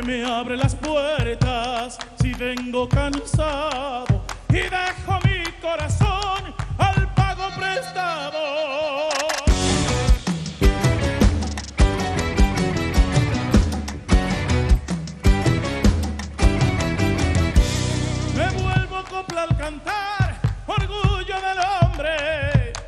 que me abre las puertas si vengo cansado y dejo mi corazón al pago prestado. Me vuelvo copla al cantar, orgullo del hombre.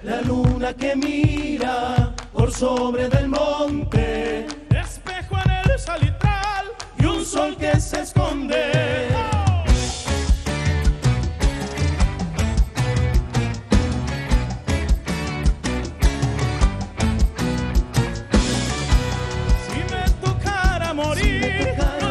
La luna que mira por sobre del monte, espejo en el salitral y un sol que se esconde. ¡Oh! Si me tocara morir, si me tocara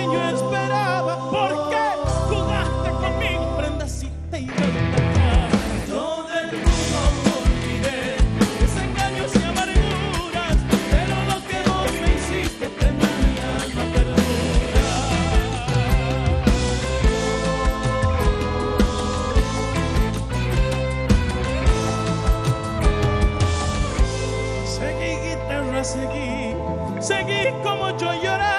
no llorar.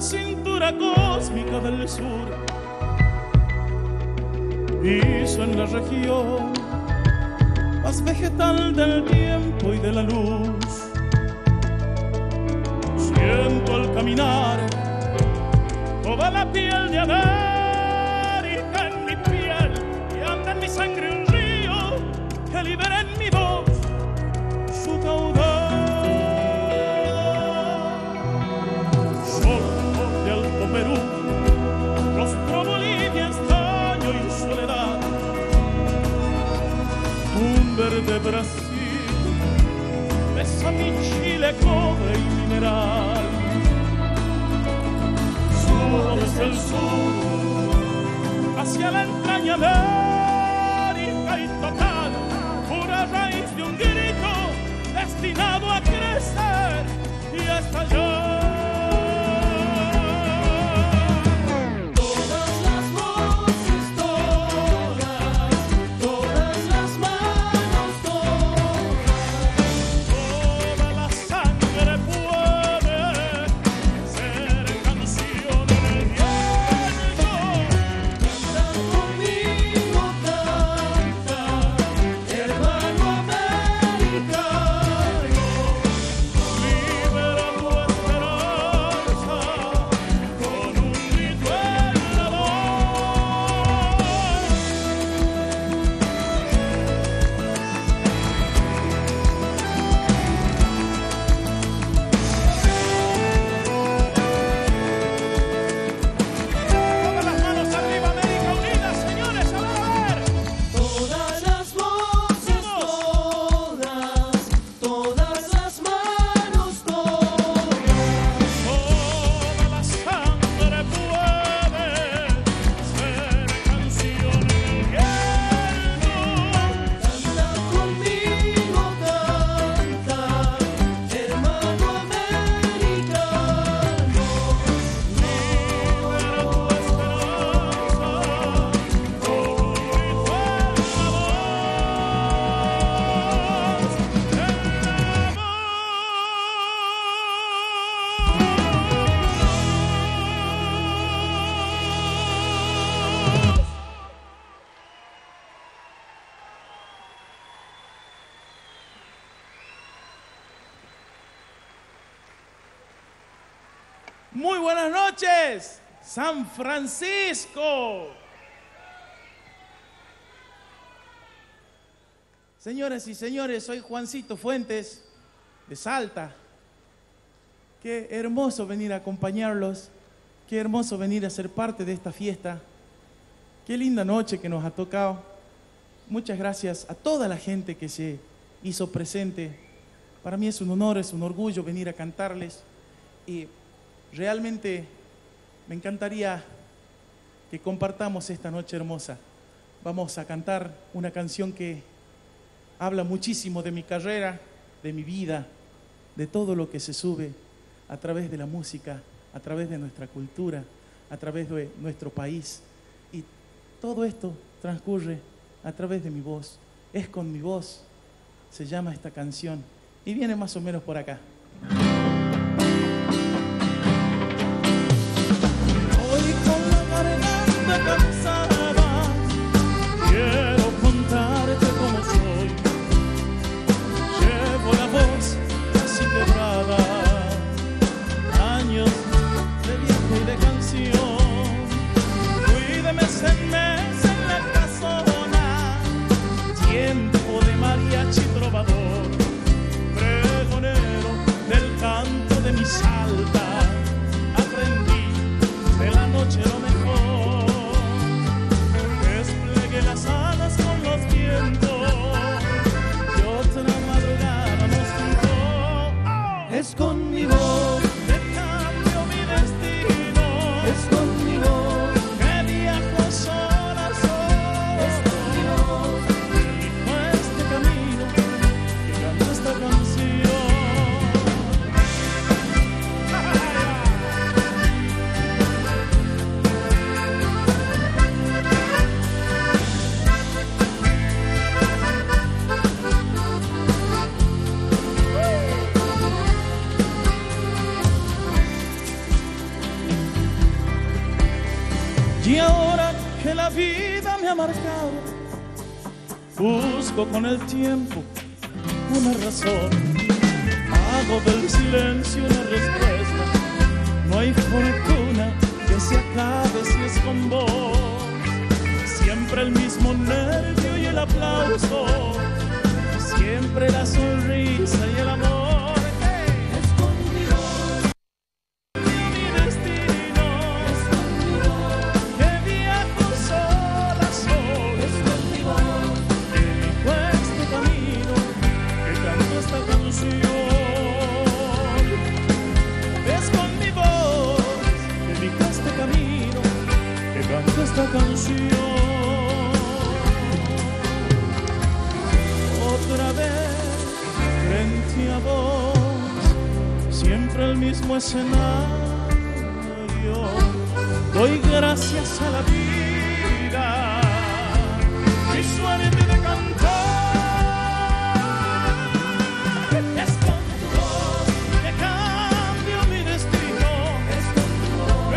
la cintura cósmica del sur hizo en la región más vegetal del tiempo y de la luz. Siento al caminar toda la piel de América en mi piel, y anda en mi sangre un río que libera en mi voz su caudal. Perú, rostro, Bolivia, estaño y soledad, un verde Brasil, besa mi Chile, cobre y mineral. Subo desde el sur hacia la entraña América y total, pura raíz de un grito destinado a crecer y a estallar. Muy buenas noches, San Francisco. Señoras y señores, soy Juancito Fuentes de Salta. Qué hermoso venir a acompañarlos, qué hermoso venir a ser parte de esta fiesta. Qué linda noche que nos ha tocado. Muchas gracias a toda la gente que se hizo presente. Para mí es un honor, es un orgullo venir a cantarles y realmente me encantaría que compartamos esta noche hermosa. Vamos a cantar una canción que habla muchísimo de mi carrera, de mi vida, de todo lo que se sube a través de la música, a través de nuestra cultura, a través de nuestro país. Y todo esto transcurre a través de mi voz. Es con mi voz, se llama esta canción, y viene más o menos por acá. Tiempo de mariachi trovador, pregonero. Y ahora que la vida me ha marcado, busco con el tiempo una razón. Hago del silencio una respuesta. No hay fortuna que se acabe si es con vos. Siempre el mismo nervio y el aplauso, siempre la sonrisa y el amor. Esta canción otra vez frente a vos, siempre el mismo escenario. Doy gracias a la vida mi suerte de cantar. Es con tu voz que cambio mi destino. Es con tu voz.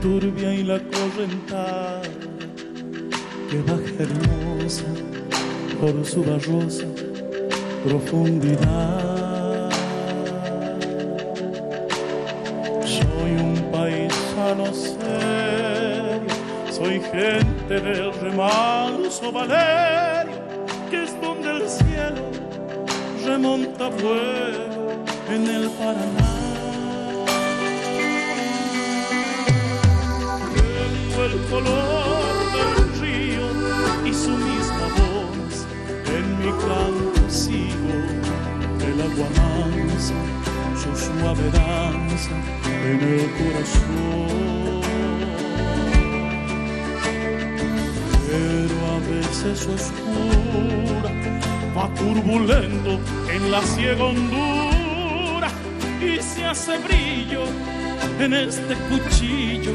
Turbia y la correntada que baja hermosa por su barrosa profundidad. Soy un paisano serio, soy gente del remanso valerio, que es donde el cielo remonta fuego en el Paraná. El color del río y su misma voz, en mi canto sigo el agua mansa, su suave danza en el corazón. Pero a veces oscura, va turbulento en la ciega hondura y se hace brillo en este cuchillo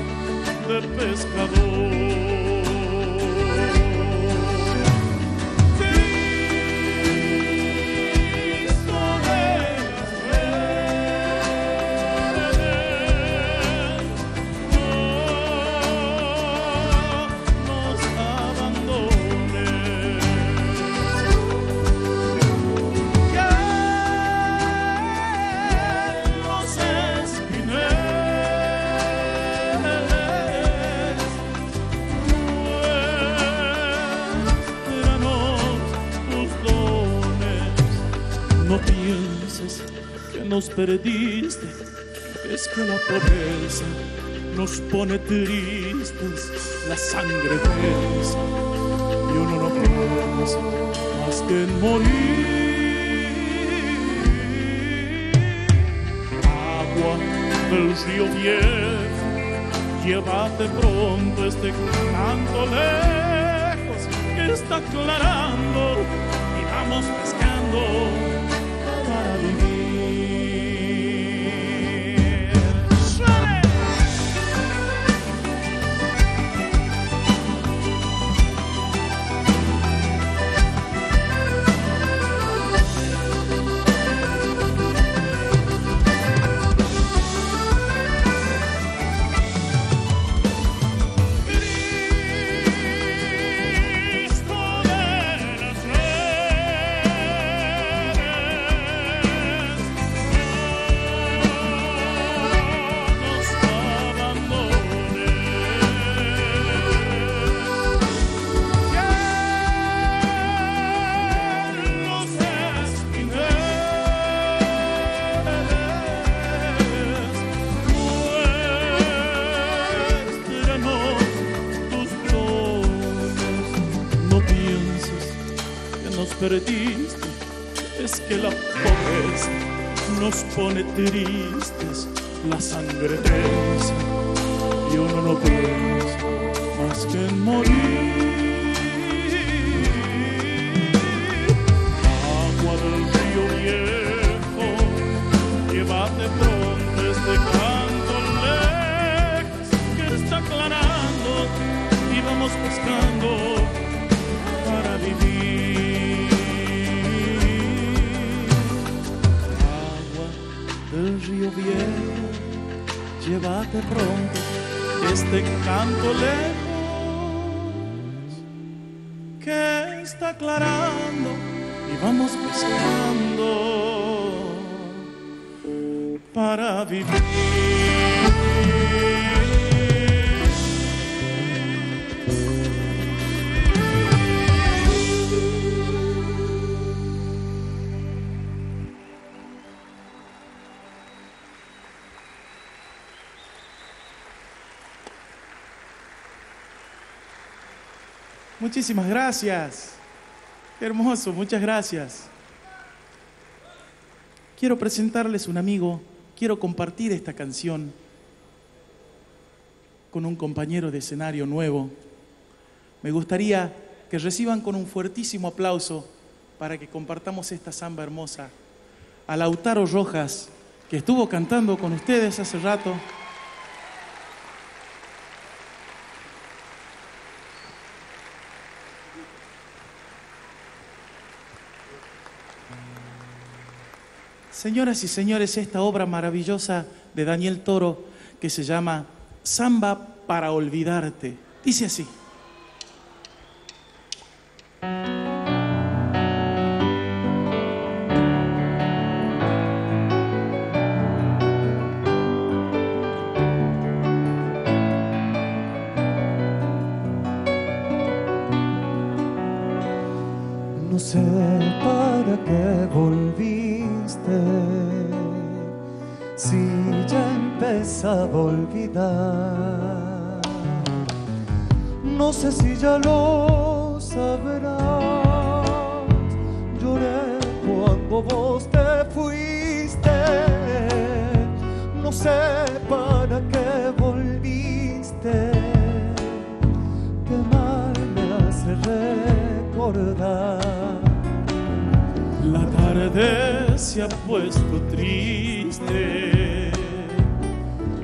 de pescador. nos perdiste. Es que la pobreza nos pone tristes, la sangre pesa y uno no piensa más que en morir. Agua del río viejo, llévate pronto este canto lejos que está aclarando y vamos pescando para vivir. Es que la pobreza nos pone tristes, la sangre tensa y uno no piensa más que en morir. Agua del río viejo, llévate pronto este canto lejos que está aclarando y vamos buscando para vivir. El río viejo, llévate pronto este canto lejos que está aclarando y vamos pescando para vivir. Muchísimas gracias. Qué hermoso, muchas gracias. Quiero presentarles un amigo, quiero compartir esta canción con un compañero de escenario nuevo. Me gustaría que reciban con un fuertísimo aplauso para que compartamos esta samba hermosa a Lautaro Rojas, que estuvo cantando con ustedes hace rato. Señoras y señores, esta obra maravillosa de Daniel Toro que se llama Samba para olvidarte, dice así. No sé para qué volviste, si ya empezaba a olvidar. No sé si ya lo sabrás, lloré cuando vos te fuiste. No sé para qué volviste, qué mal me hace recordar. La tarde se ha puesto triste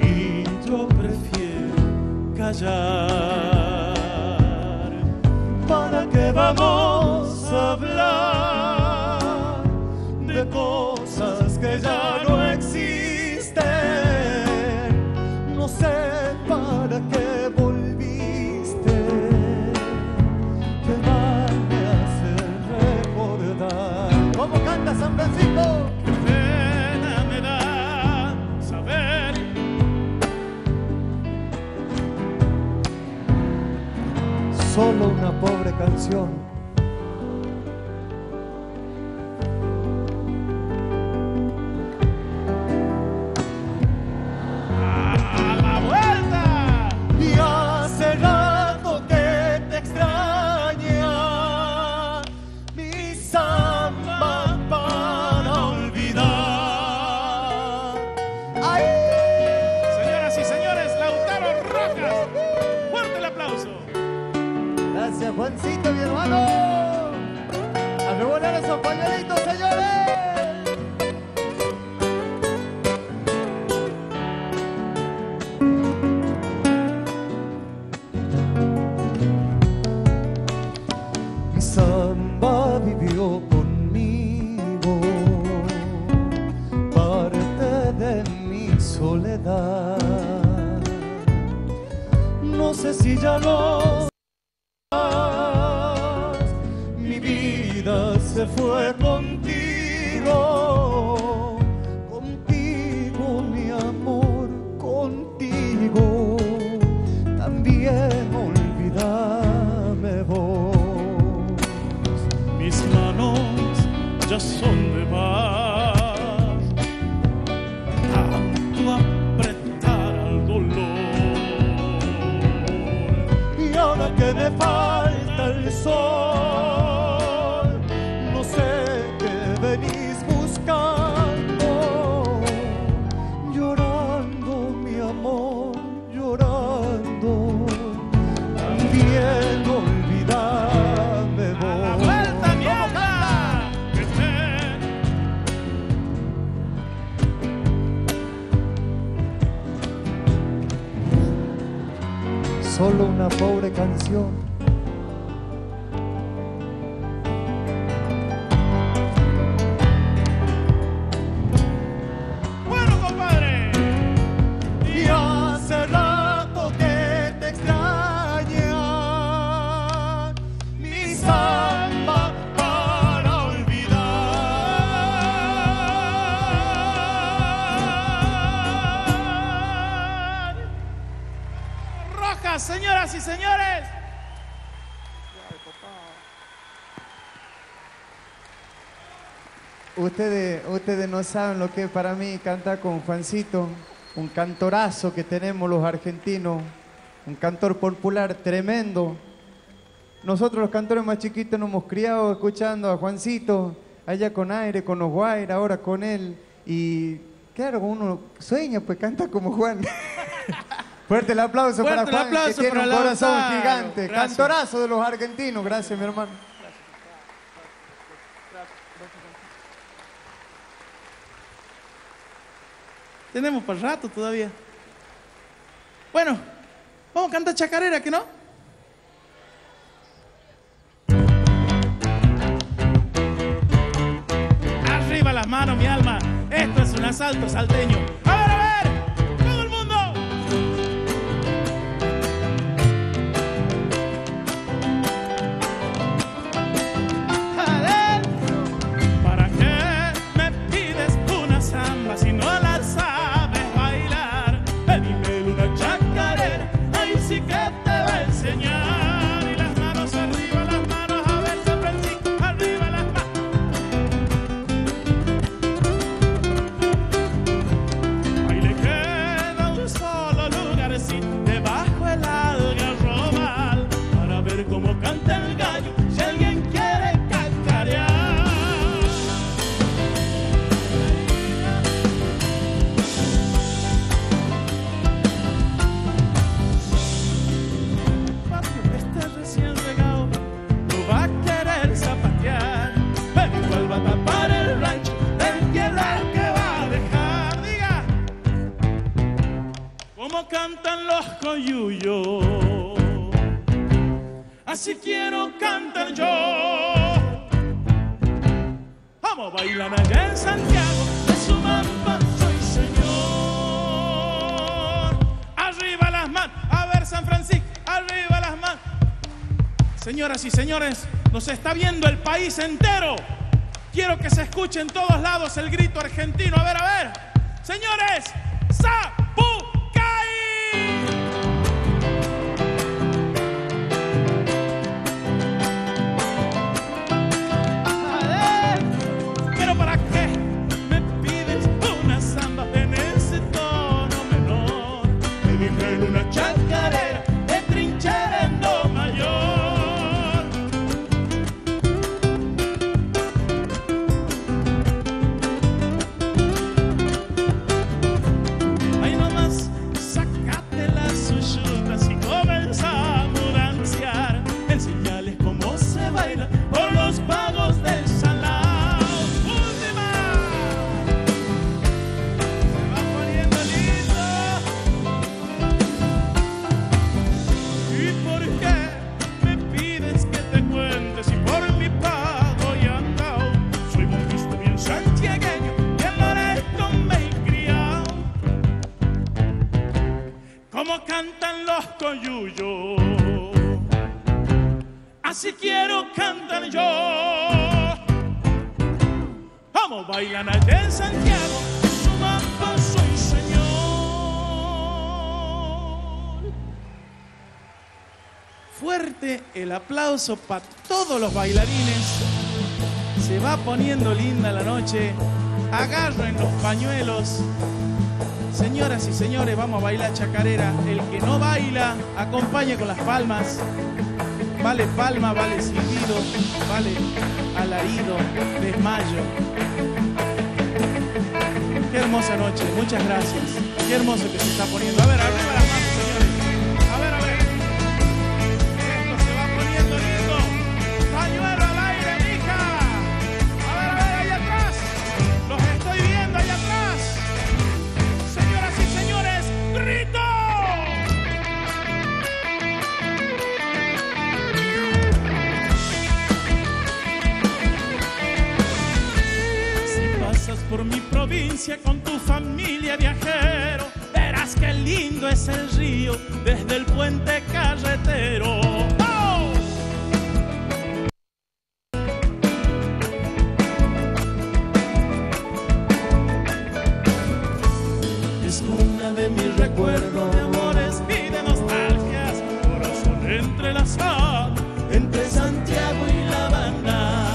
y yo prefiero callar. ¿Para qué vamos a hablar de cosas que ya no existen? No sé para qué volviste, qué mal me hace recordar. ¿Cómo canta San Francisco? Qué pena me da saber solo una pobre canción. Gracias, Juancito, mi hermano. A rebolar esos pañuelitos, señores. Mi samba vivió conmigo, parte de mi soledad. No sé si ya lo... Se fue contigo, contigo mi amor, contigo también olvidame vos. Mis manos ya son de más, tanto apretar al dolor. Y ahora que me falta el sol, solo una pobre canción. Bueno, compadre, y hace rato que te extraña mi samba para olvidar. Rojas, señoras y señores. Ustedes no saben lo que es para mí cantar con Juancito, un cantorazo que tenemos los argentinos, un cantor popular tremendo. Nosotros los cantores más chiquitos nos hemos criado escuchando a Juancito, allá con Aire, con los Guaira, ahora con él. Y claro, uno sueña, pues canta como Juan. Fuerte el aplauso para Juan, que tiene un corazón gigante. Gracias. Cantorazo de los argentinos, gracias mi hermano. Tenemos para rato todavía. Bueno, vamos a cantar chacarera, ¿que no? Arriba las manos, mi alma. Esto es un asalto salteño. ¡A ver, todo el mundo! ¡A ver! ¿Para qué me pides una samba si no la sabes? Sí que te va a enseñar. Y las manos arriba, las manos a ver, San Francisco, arriba las manos. Ahí le queda un solo lugarcito debajo el algarrobal para ver cómo canta el gallo si alguien quiere cacarear. Cantan los coyuyos, así quiero cantar yo. Vamos a bailar allá en Santiago, de su mamá soy señor. Arriba las manos, a ver San Francisco, arriba las manos. Señoras y señores, nos está viendo el país entero. Quiero que se escuche en todos lados el grito argentino. A ver, a ver. Señores, ¡sapu! así quiero cantar yo. Como bailan allá en Santiago, su mamá soy señor. Fuerte el aplauso para todos los bailarines. Se va poniendo linda la noche. Agarren los pañuelos. Señoras y señores, vamos a bailar chacarera. El que no baila, acompañe con las palmas. Vale palma, vale silbido, vale alarido, desmayo. Qué hermosa noche, muchas gracias. Qué hermoso que se está poniendo. A ver, arriba las manos, señores. A ver, esto se va poniendo lindo. Pañuelo al aire, hija. A ver, allá atrás. Los estoy viendo allá atrás. Señoras y señores, grito. Por mi provincia con tu familia, viajero, verás qué lindo es el río desde el puente carretero. ¡Oh! Es una de mis recuerdos, de amores y de nostalgias, corazón entrelazado entre Santiago y La Banda.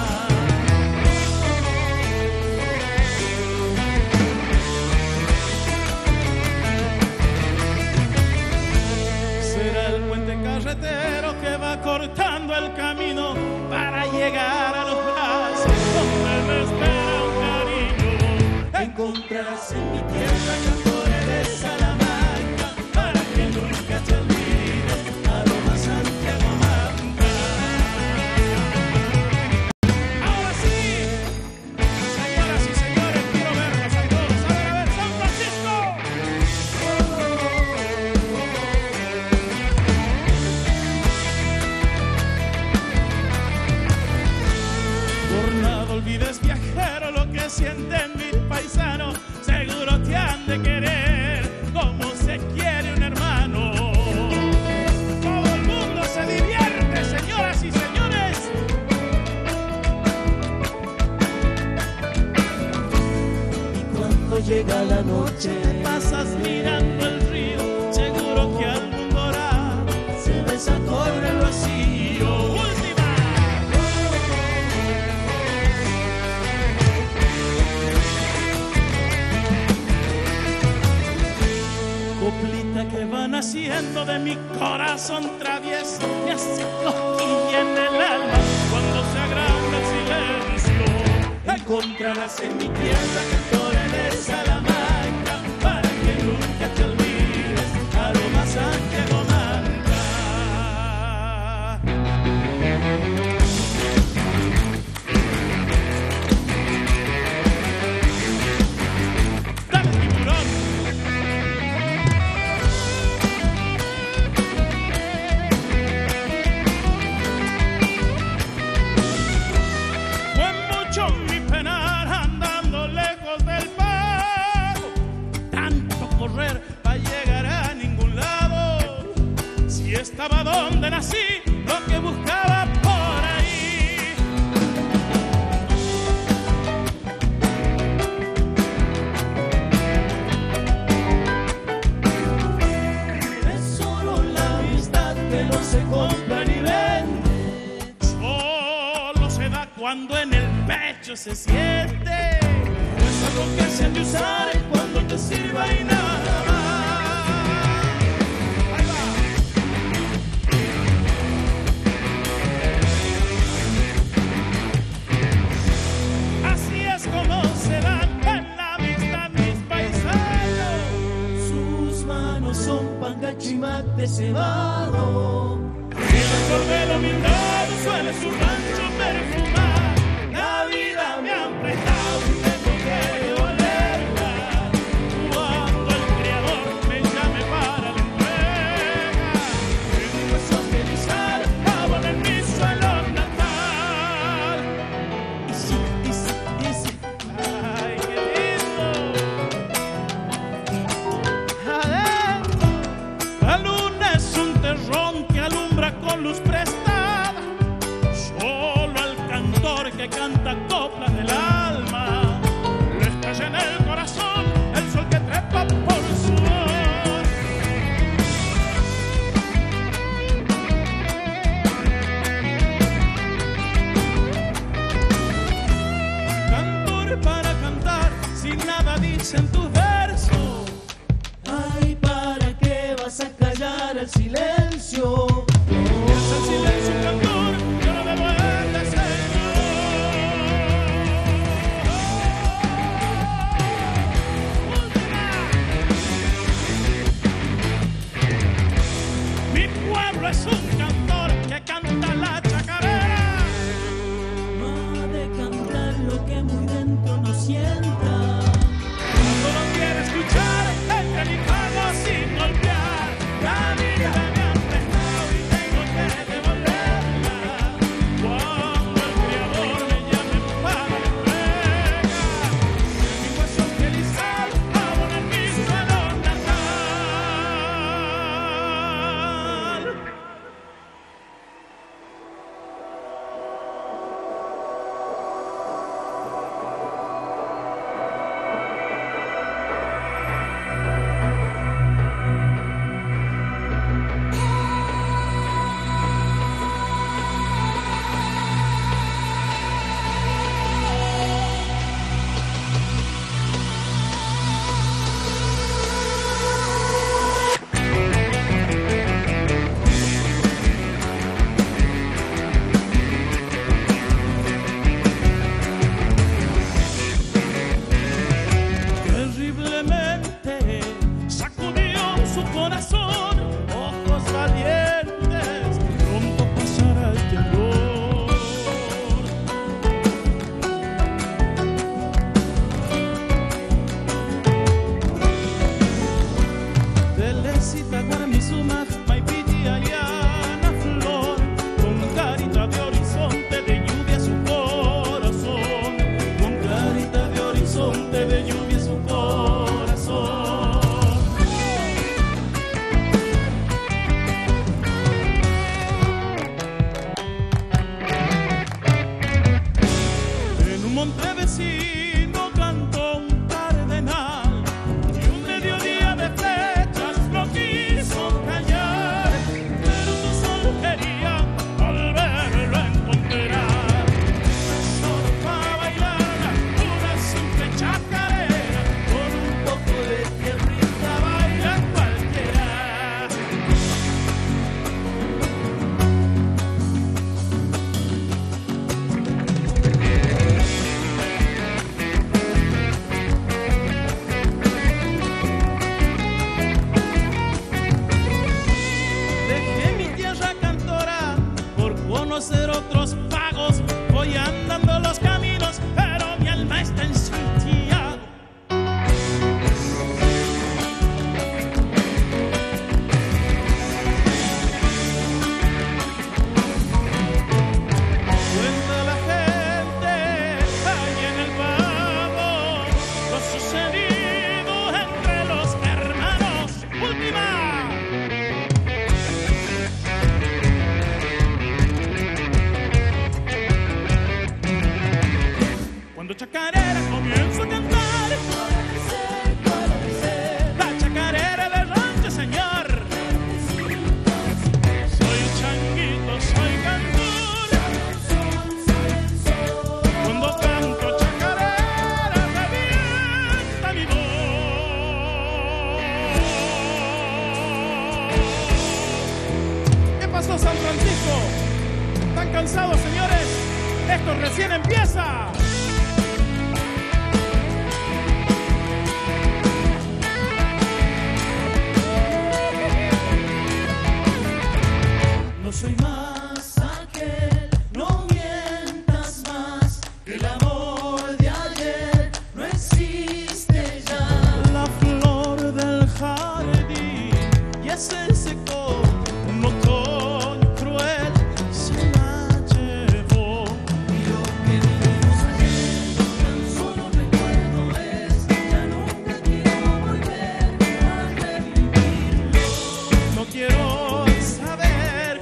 Que va cortando el camino para llegar a los brazos donde me espera un cariño. Encontrarás en mi tierra cantores de Salamanca para que nunca te olvides aroma Santiago Manta. Ahora sí, señoras y señores, quiero verlos a todos. A ver, San Francisco. No olvides, viajero, lo que sienten mis paisanos. Seguro te han de querer como se quiere un hermano. Todo el mundo se divierte, señoras y señores. Y cuando llega la noche, pasas mirando el río. Seguro que algún dorado se desacorre el vacío. Coplita que va naciendo de mi corazón travieso, me hace cosquilla en el alma cuando se agranda el silencio. Encontrarás en mi tierra cantores de Salamanca para que nunca te olvides aroma Santiago Manta. Estaba donde nací, lo que buscaba por ahí. Es solo la amistad que no se compra ni vende. Solo se da cuando en el pecho se siente. Es algo que se ha de usar cuando te sirva y nada más. Chimate cebado, el la humildad suele su rancho perfumar. La vida me ha prestado y tengo que devolverla. Cuando el Creador me llame para la entrega, tengo que socializar, agua en mi suelo natal. Y sí. Ay, qué lindo. A ver. La luna es un terrón que alumbra con luz prestada. Francisco. ¿Están cansados, señores? Esto recién empieza. No soy más aquel, no mientas más, que el amor de ayer no existe ya. La flor del jardín ya se secó, un otoño cruel se la llevó. Y lo que vivimos ayer, tan solo recuerdo es, ya nunca quiero volver a revivirlo. No quiero saber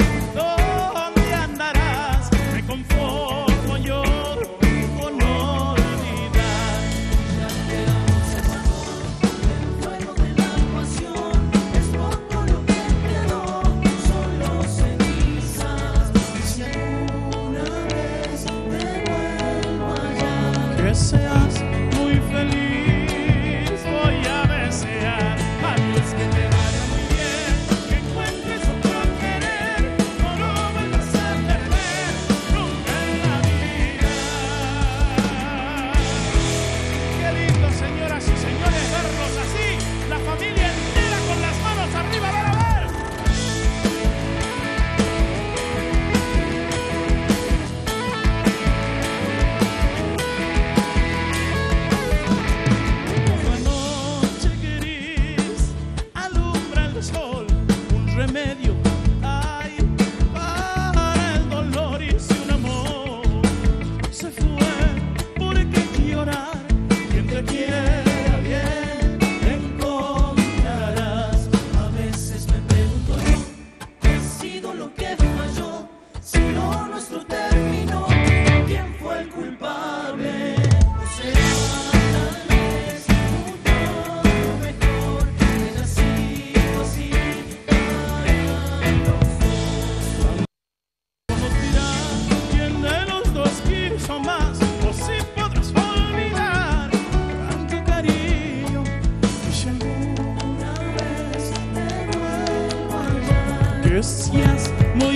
muy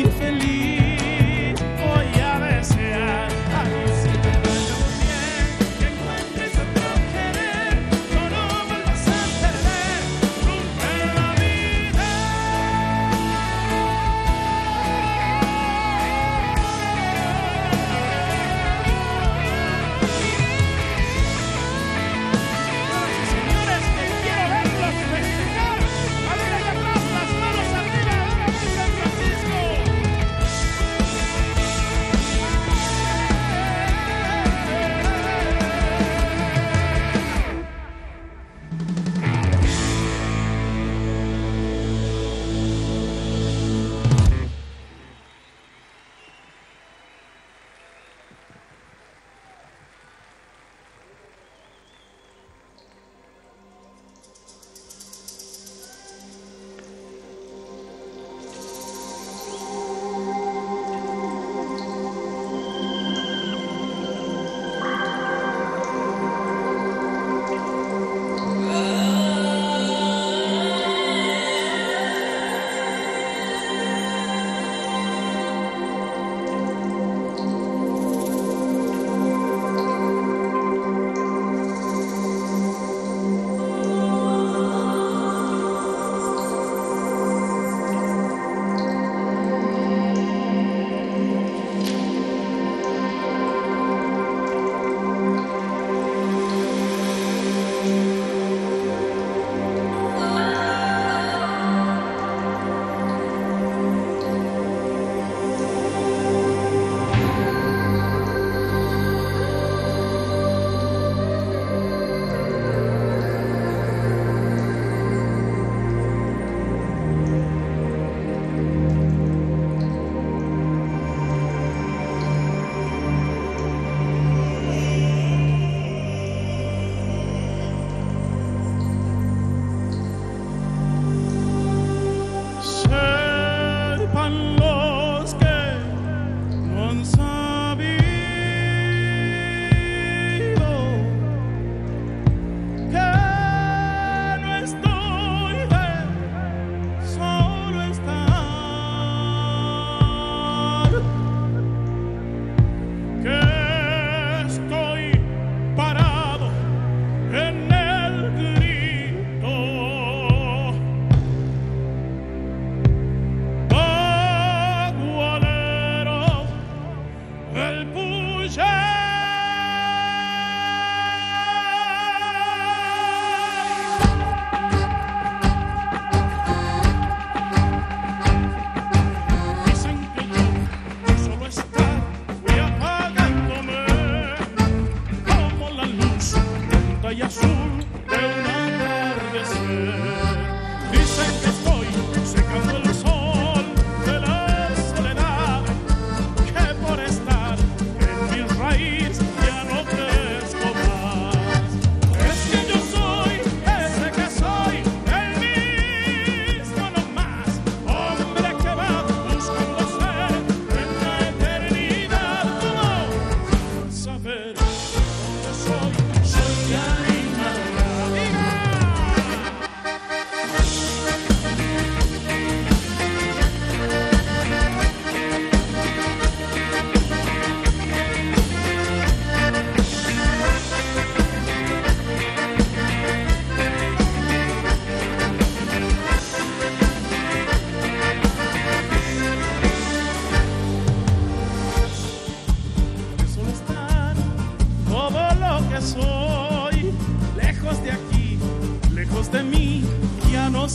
feliz. Voy a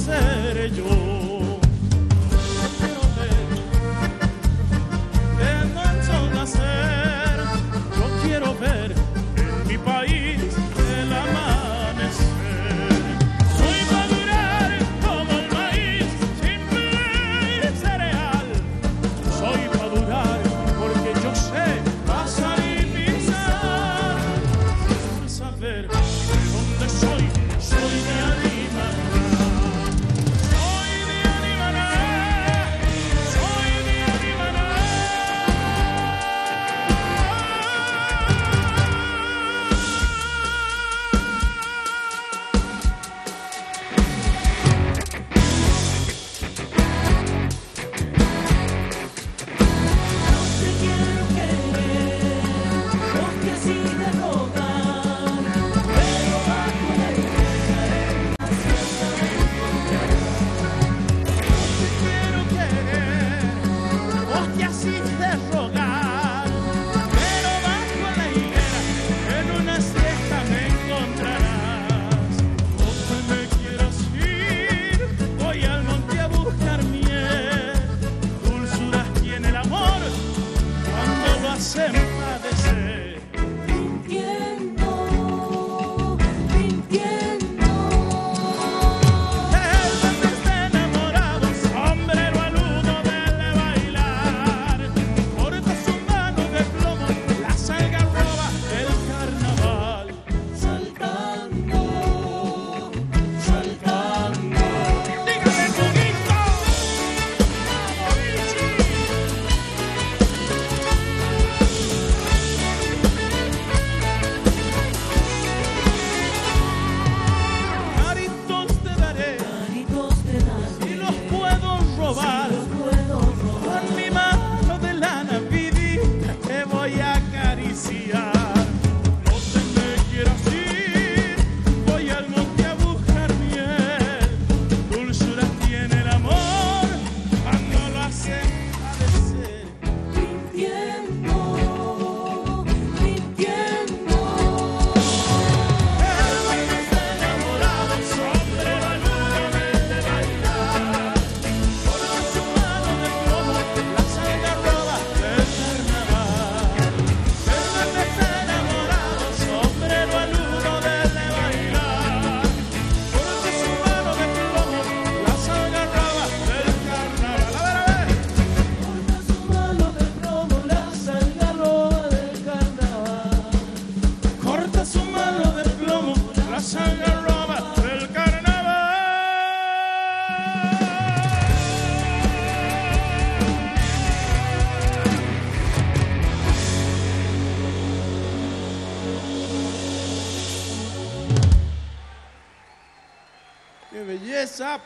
ser yo.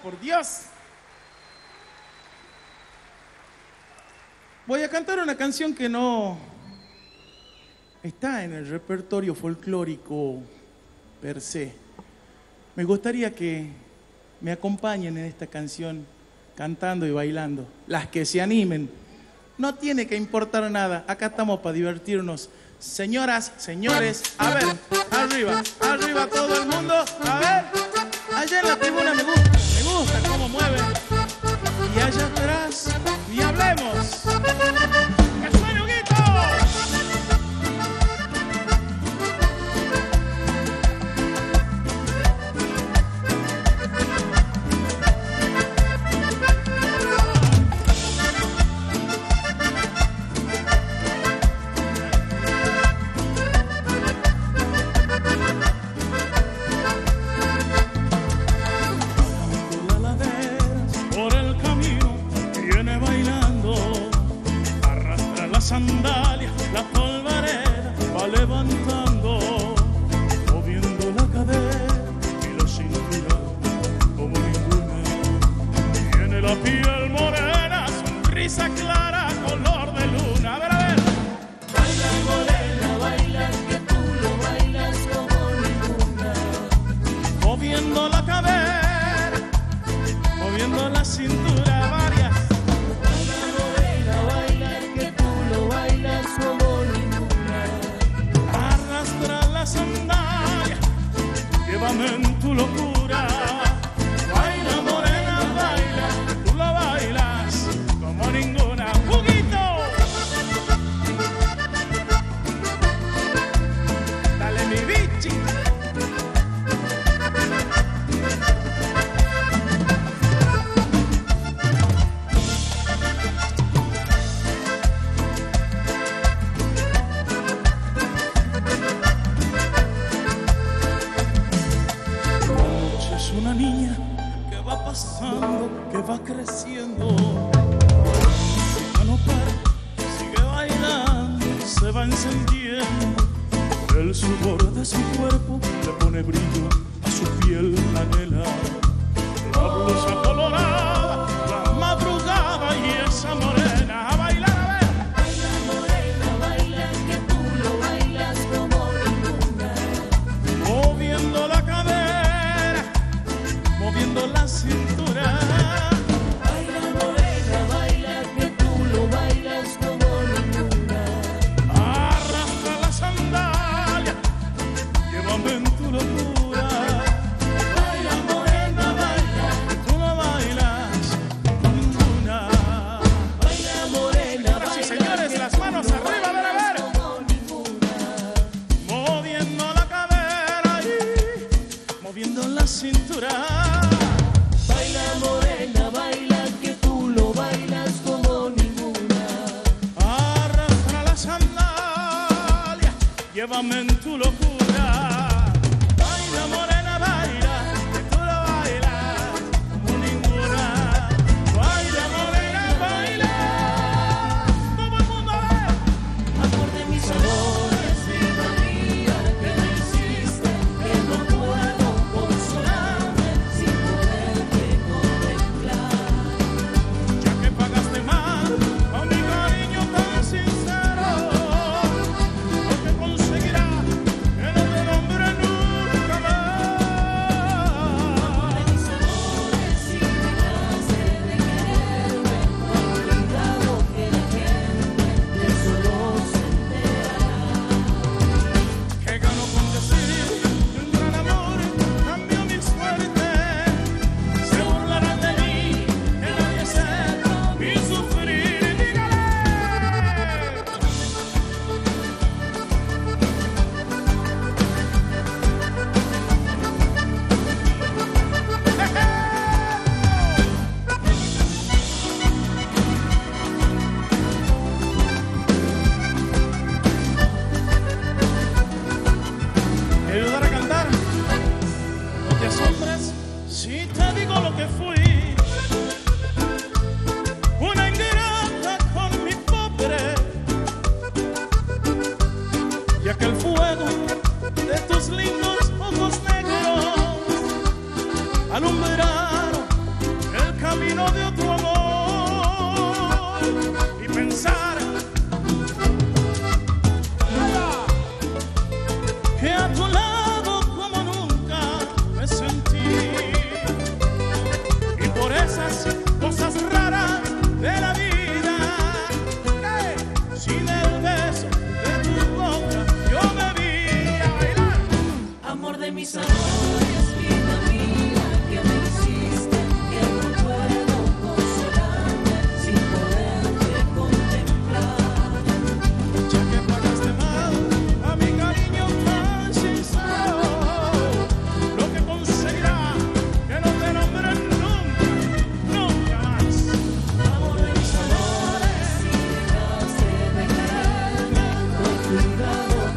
Por Dios. Voy a cantar una canción que no está en el repertorio folclórico per se. Me gustaría que me acompañen en esta canción cantando y bailando. Las que se animen. No tiene que importar nada. Acá estamos para divertirnos. Señoras, señores, a ver, arriba, arriba todo el mundo, a ver. Allá en la tribuna me gusta cómo mueven. Y allá atrás, ni hablemos. ¡Que suene, Huguito! Baila, morena, baila, que tú lo bailas como ninguna. creciendo. Ya no para, sigue bailando, se va encendiendo. El sudor de su cuerpo le pone brillo a su piel canela. La blusa colorada, la madrugada y esa morena. A bailar, a ver. Baila morena, baila que tú lo bailas como ninguna. Moviendo la cadera, moviendo la cintura. Baila morena, baila que tú lo bailas como ninguna. Arrastra la sandalia, llévame en tu locura. Llévame en tu locura. Baila morena, baila, que tú lo bailas como ninguna. Baila morena, baila, todo el mundo ve. Amor de mis amores, vida mía, que me hiciste, que no puedo consolarme sin poderte contemplar. Ya que pagaste mal a mi cariño tan sincero, cuidado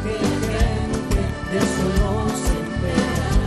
que la gente de eso no se entera.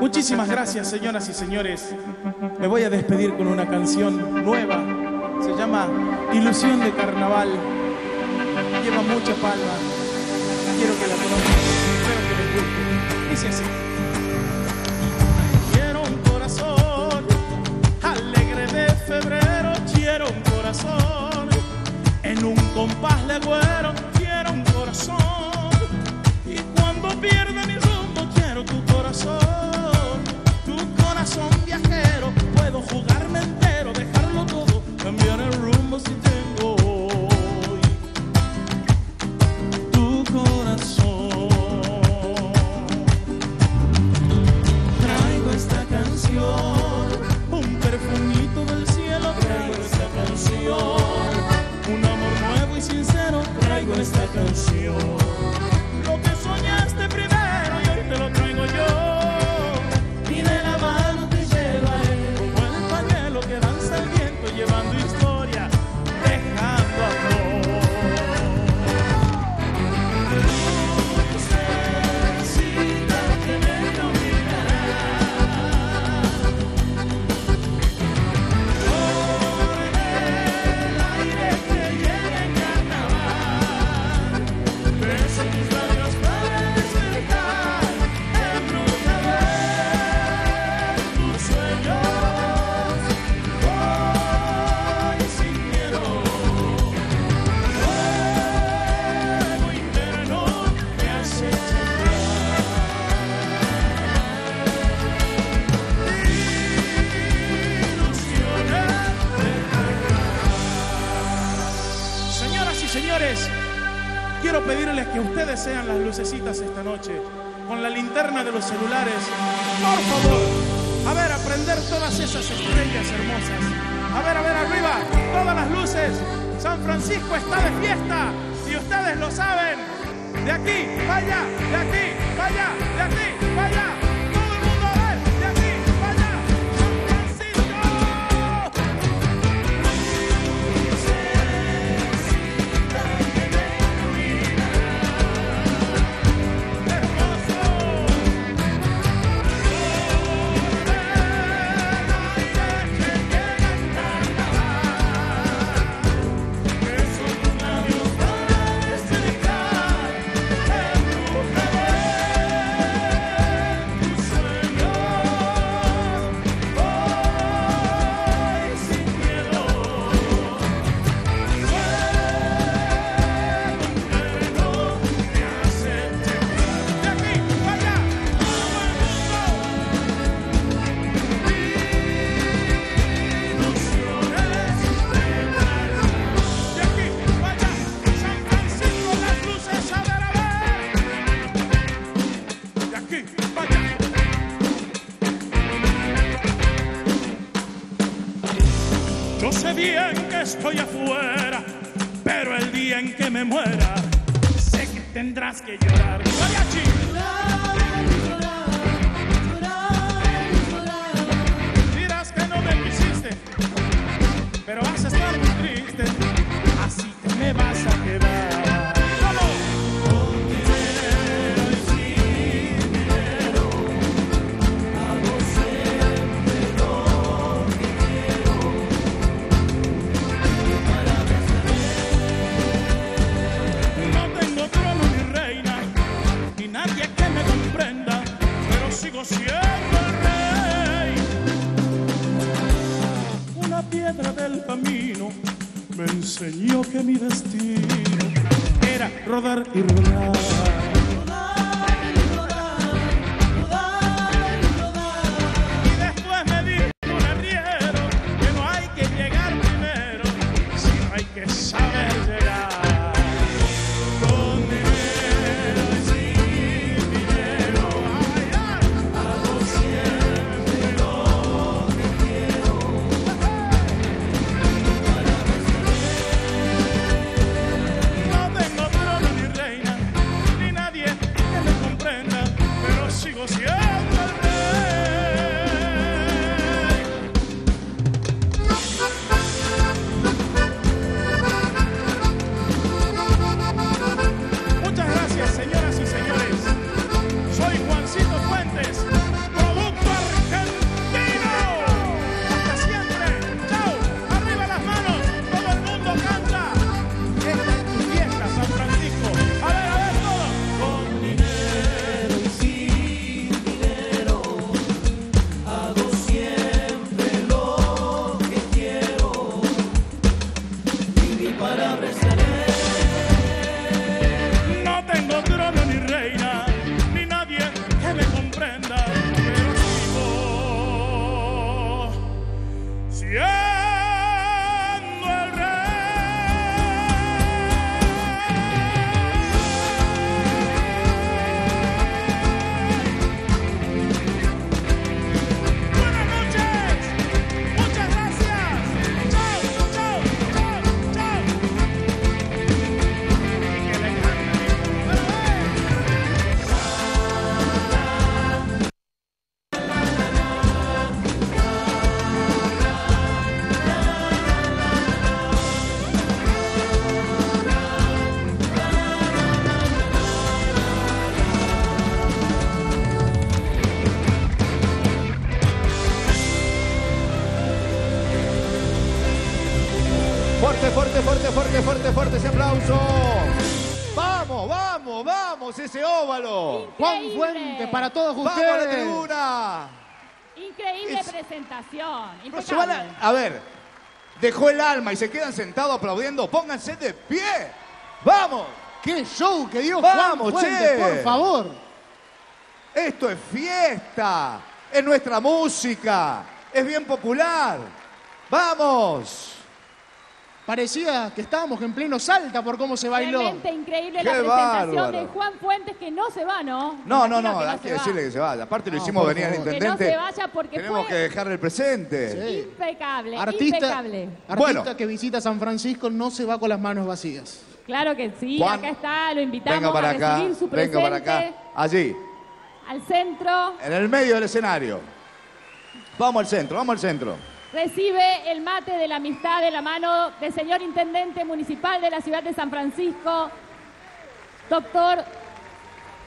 Muchísimas gracias, señoras y señores. Me voy a despedir con una canción nueva. Se llama Ilusión de Carnaval. Lleva mucha palma. Quiero que la conozcan. Espero que les guste. Dice así. Quiero un corazón alegre de febrero. Quiero un corazón en un compás de güero. Quiero un corazón y cuando pierda mi rumbo quiero tu corazón. Tu corazón viajero, puedo jugarme entero, dejarlo todo, cambiar el rumbo si tengo hoy tu corazón. Traigo esta canción, un perfumito del cielo. Traigo esta canción, un amor nuevo y sincero. Traigo esta canción. Quiero pedirles que ustedes sean las lucecitas esta noche, con la linterna de los celulares. Por favor, a ver, aprender todas esas estrellas hermosas. A ver, arriba, todas las luces. San Francisco está de fiesta y ustedes lo saben. De aquí, vaya, de aquí, vaya, de aquí, vaya. Estoy afuera, pero el día en que me muera, sé que tendrás que llorar. ¡Mariachi! Llorar, llorar, llorar, llorar. Dirás que no me quisiste, pero vas a estar muy triste, así te me vas a quedar. Me enseñó que mi destino era rodar y rodar. Rodar y rodar, rodar y rodar. Y después me dijo un arriero que no hay que llegar primero, sino hay que saber llegar. Juancito Fuentes, producto argentino. Hasta siempre, chao, arriba las manos, todo el mundo canta. Esta es tu fiesta, San Francisco. A ver todo. Con dinero y sin dinero, hago siempre lo que quiero. Vivir para preservar. Fuerte, fuerte, fuerte, fuerte, fuerte ese aplauso. Vamos, vamos, vamos ese óvalo. Increíble. Juan Fuentes para todos ustedes. ¡Vamos a la tribuna! Increíble presentación. Impecable. A ver, dejó el alma y se quedan sentados aplaudiendo. Pónganse de pie. ¡Vamos! ¡Qué show que dio Juan Fuentes, por favor! Esto es fiesta, es nuestra música, es bien popular. ¡Vamos! Parecía que estábamos en pleno Salta por cómo se bailó. Realmente increíble. Qué la presentación bárbaro. De Juan Fuentes, que no se va, ¿no? No, no, no, hay que decirle que se vaya. Aparte lo hicimos venir al intendente. Que no se vaya porque tenemos que dejarle el presente. Sí. Impecable, impecable. Artista que visita San Francisco no se va con las manos vacías. Claro que sí, Juan, acá está, lo invitamos a recibir su presente. Venga para acá, allí. Al centro. En el medio del escenario. Vamos al centro, vamos al centro. Recibe el mate de la amistad de la mano del señor Intendente Municipal de la Ciudad de San Francisco, doctor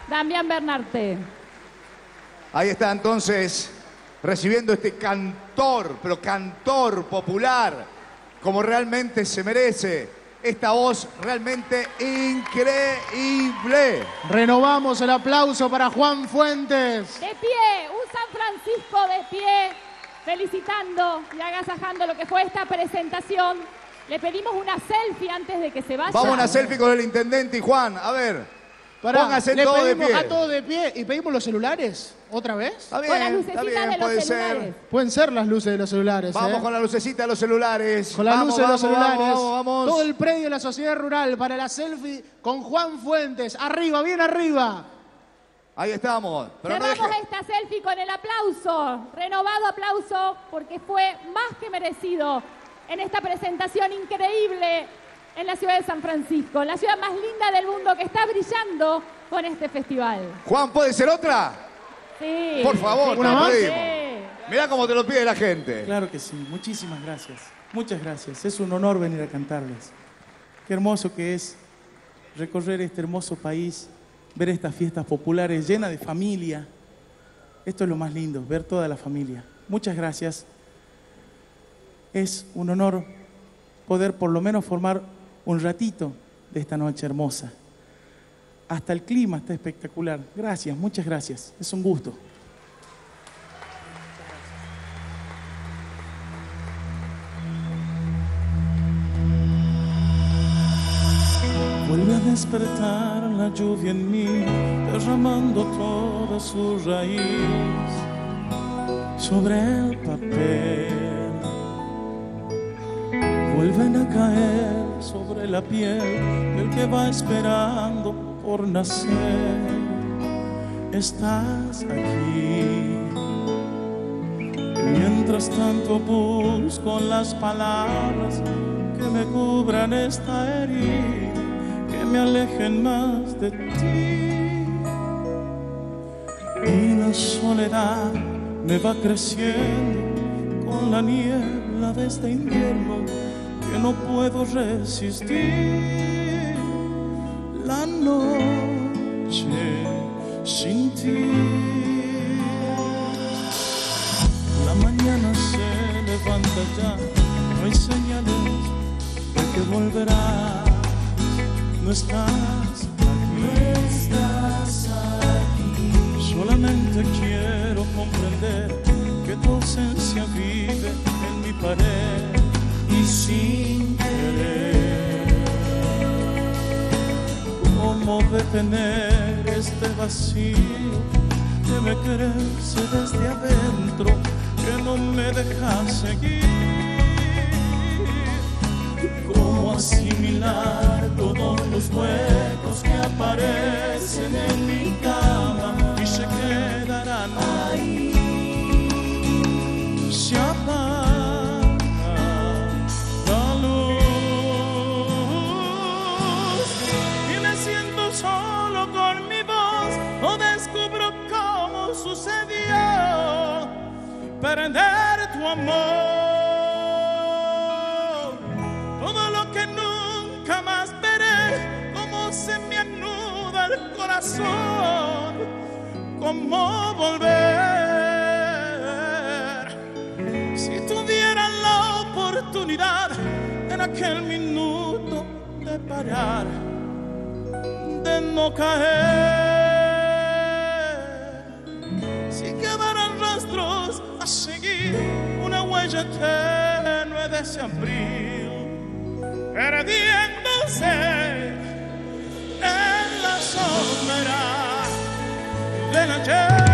Damián Bernarte. Ahí está entonces recibiendo este cantor, pero cantor popular, como realmente se merece, esta voz realmente increíble. Renovamos el aplauso para Juan Fuentes. De pie, un San Francisco de pie. Felicitando y agasajando lo que fue esta presentación. Le pedimos una selfie antes de que se vaya. Vamos a una selfie con el intendente y Juan. A ver, pónganse todos de pie. A todos de pie. ¿Y pedimos los celulares otra vez? Está bien, con las lucecitas de los celulares. Pueden ser las luces de los celulares. Vamos con la lucecita de los celulares. Con las luces de los celulares. Vamos, vamos. Todo el predio de la sociedad rural para la selfie con Juan Fuentes. Arriba, bien arriba. Ahí estamos. Pero cerramos esta selfie con el aplauso, renovado aplauso, porque fue más que merecido en esta presentación increíble en la ciudad de San Francisco, la ciudad más linda del mundo que está brillando con este festival. Juan, ¿puede ser otra? Sí. Por favor, una más. Mirá cómo te lo pide la gente. Claro que sí, muchísimas gracias. Muchas gracias, es un honor venir a cantarles. Qué hermoso que es recorrer este hermoso país. Ver estas fiestas populares llenas de familia. Esto es lo más lindo, ver toda la familia. Muchas gracias. Es un honor poder por lo menos formar un ratito de esta noche hermosa. Hasta el clima está espectacular. Gracias, muchas gracias. Es un gusto. Vuelve a despertar la lluvia en mí, derramando toda su raíz sobre el papel. Vuelven a caer sobre la piel del que va esperando por nacer. Estás aquí. Mientras tanto busco las palabras que me cubran esta herida, me alejen más de ti. Y la soledad me va creciendo con la niebla de este invierno que no puedo resistir. La noche sin ti. aguanta ya, no hay señales de que volverás. No estás aquí, no estás aquí. Solamente quiero comprender que tu ausencia vive en mi pared y sin querer. ¿Cómo detener este vacío que me crece desde adentro, que no me deja seguir? ¿Cómo asimilar todos los huecos que aparecen en mi cama y se quedarán ahí? Se apaga la luz y me siento solo con mi voz, no descubro sucedió perder tu amor. Todo lo que nunca más veré, como se me anuda el corazón, como volver. Si tuviera la oportunidad en aquel minuto de parar, de no caer, a seguir una huella tenue de ese abril, perdiéndose en la sombra del ayer.